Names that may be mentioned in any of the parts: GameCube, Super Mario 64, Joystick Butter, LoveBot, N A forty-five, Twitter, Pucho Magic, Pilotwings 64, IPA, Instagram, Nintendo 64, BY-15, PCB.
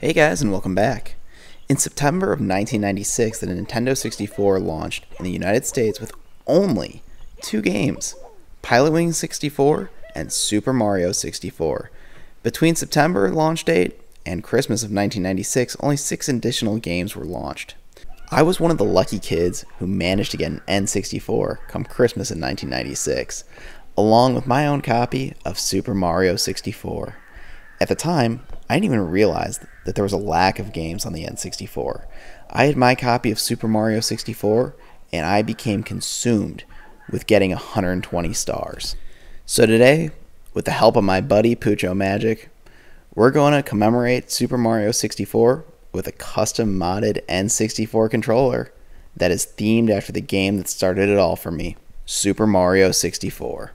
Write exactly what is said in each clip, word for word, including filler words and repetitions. Hey guys, and welcome back. In September of nineteen ninety-six, the Nintendo sixty-four launched in the United States with only two games, Pilotwings sixty-four and Super Mario sixty-four. Between September launch date and Christmas of nineteen ninety-six, only six additional games were launched. I was one of the lucky kids who managed to get an N sixty-four come Christmas in nineteen ninety-six, along with my own copy of Super Mario sixty-four. At the time, I didn't even realize that there was a lack of games on the N sixty-four. I had my copy of Super Mario sixty-four, and I became consumed with getting one hundred twenty stars. So today, with the help of my buddy Pucho Magic, we're going to commemorate Super Mario sixty-four with a custom modded N sixty-four controller that is themed after the game that started it all for me, Super Mario sixty-four.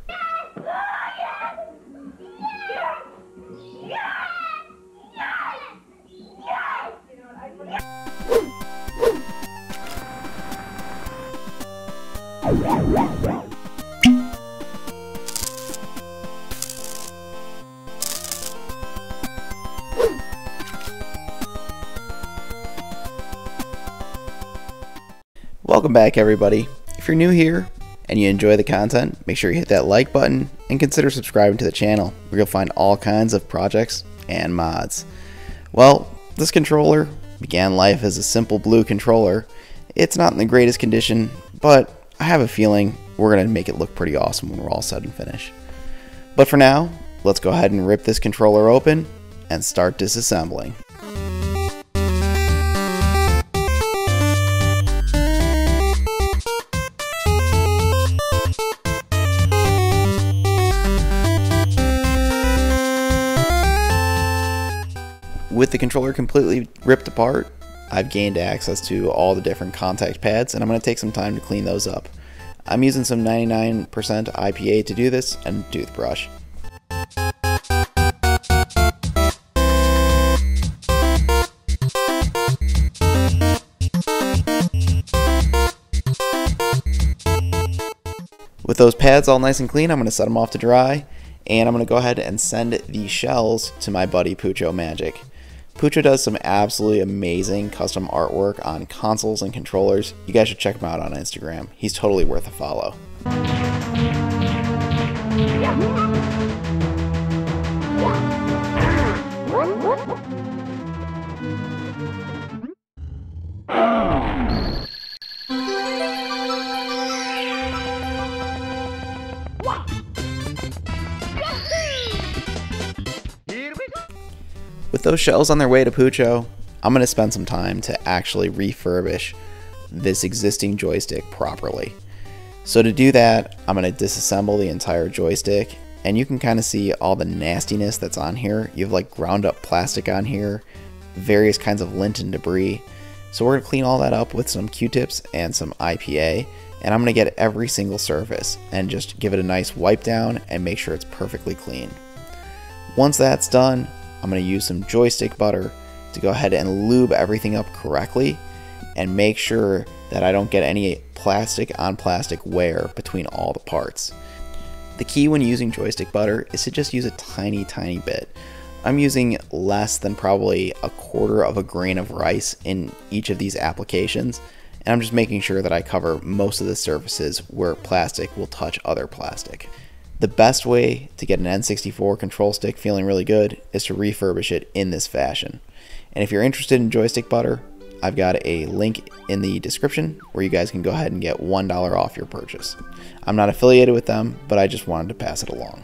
Welcome back, everybody. If you're new here and you enjoy the content, make sure you hit that like button and consider subscribing to the channel, where you'll find all kinds of projects and mods. Well, this controller began life as a simple blue controller. It's not in the greatest condition, but I have a feeling we're going to make it look pretty awesome when we're all set and finished. But for now, let's go ahead and rip this controller open and start disassembling. With the controller completely ripped apart, I've gained access to all the different contact pads, and I'm going to take some time to clean those up. I'm using some ninety-nine percent I P A to do this, and a toothbrush. With those pads all nice and clean, I'm going to set them off to dry, and I'm going to go ahead and send the shells to my buddy Pucho Magic. Pucho does some absolutely amazing custom artwork on consoles and controllers. You guys should check him out on Instagram. He's totally worth a follow. With those shells on their way to Pucho, I'm going to spend some time to actually refurbish this existing joystick properly. So to do that, I'm going to disassemble the entire joystick, and you can kind of see all the nastiness that's on here. You have like ground up plastic on here, various kinds of lint and debris. So we're going to clean all that up with some Q-tips and some I P A, and I'm going to get every single surface and just give it a nice wipe down and make sure it's perfectly clean. Once that's done, I'm going to use some joystick butter to go ahead and lube everything up correctly and make sure that I don't get any plastic on plastic wear between all the parts. The key when using joystick butter is to just use a tiny, tiny bit. I'm using less than probably a quarter of a grain of rice in each of these applications, and I'm just making sure that I cover most of the surfaces where plastic will touch other plastic. The best way to get an N sixty-four control stick feeling really good is to refurbish it in this fashion. And if you're interested in joystick butter, I've got a link in the description where you guys can go ahead and get one dollar off your purchase. I'm not affiliated with them, but I just wanted to pass it along.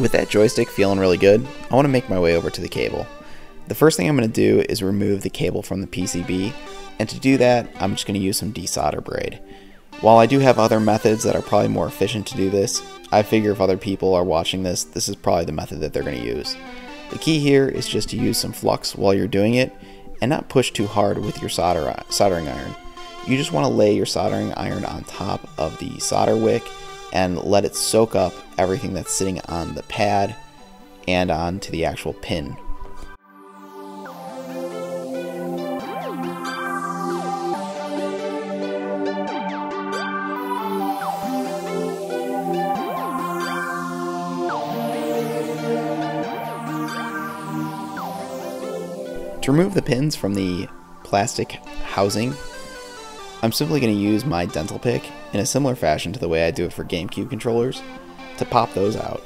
With that joystick feeling really good, I want to make my way over to the cable. The first thing I'm going to do is remove the cable from the P C B, and to do that, I'm just going to use some desolder braid. While I do have other methods that are probably more efficient to do this, I figure if other people are watching this, this is probably the method that they're going to use. The key here is just to use some flux while you're doing it, and not push too hard with your solder, soldering iron. You just want to lay your soldering iron on top of the solder wick and let it soak up everything that's sitting on the pad and onto the actual pin. To remove the pins from the plastic housing, I'm simply going to use my dental pick in a similar fashion to the way I do it for GameCube controllers to pop those out.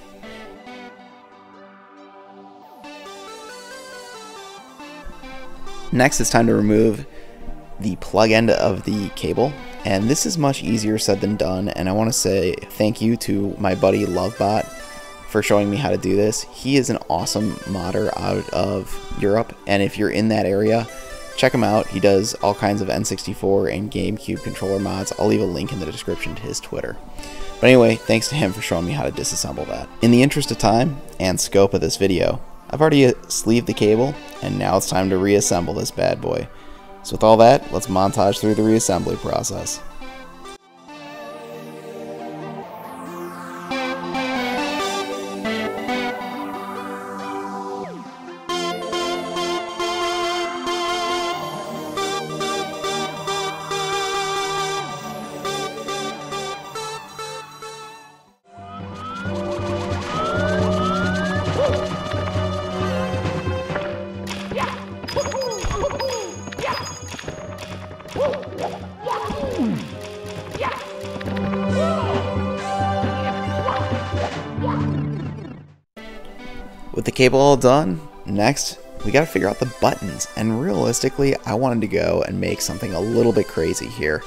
Next, it's time to remove the plug end of the cable, and this is much easier said than done, and I want to say thank you to my buddy LoveBot for showing me how to do this. He is an awesome modder out of Europe, and if you're in that area, check him out. He does all kinds of N sixty-four and GameCube controller mods. I'll leave a link in the description to his Twitter. But anyway, thanks to him for showing me how to disassemble that. In the interest of time and scope of this video, I've already sleeved the cable, and now it's time to reassemble this bad boy. So with all that, let's montage through the reassembly process. With the cable all done, next we gotta figure out the buttons, and realistically I wanted to go and make something a little bit crazy here.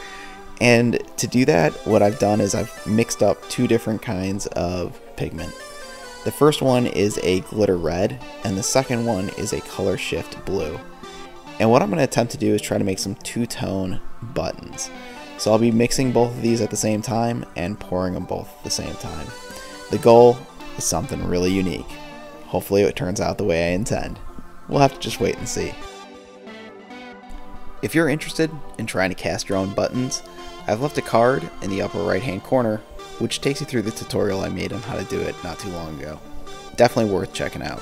And to do that, what I've done is I've mixed up two different kinds of pigment. The first one is a glitter red, and the second one is a color shift blue. And what I'm going to attempt to do is try to make some two-tone buttons. So I'll be mixing both of these at the same time and pouring them both at the same time. The goal is something really unique. Hopefully it turns out the way I intend. We'll have to just wait and see. If you're interested in trying to cast your own buttons, I've left a card in the upper right hand corner which takes you through the tutorial I made on how to do it not too long ago. Definitely worth checking out.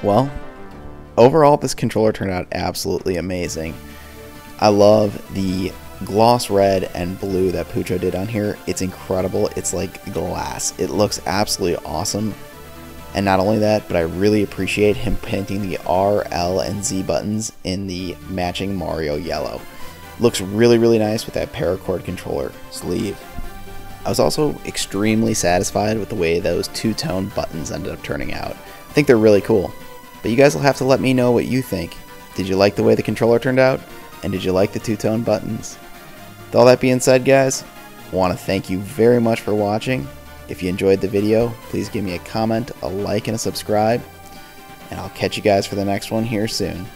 Well, overall this controller turned out absolutely amazing. I love the gloss red and blue that Pucho did on here. It's incredible. It's like glass. It looks absolutely awesome. And not only that, but I really appreciate him painting the R, L, and Z buttons in the matching Mario yellow. Looks really, really nice with that paracord controller sleeve. I was also extremely satisfied with the way those two-tone buttons ended up turning out. I think they're really cool. But you guys will have to let me know what you think. Did you like the way the controller turned out? And did you like the two-tone buttons? With all that being said, guys, I want to thank you very much for watching. If you enjoyed the video, please give me a comment, a like, and a subscribe. And I'll catch you guys for the next one here soon.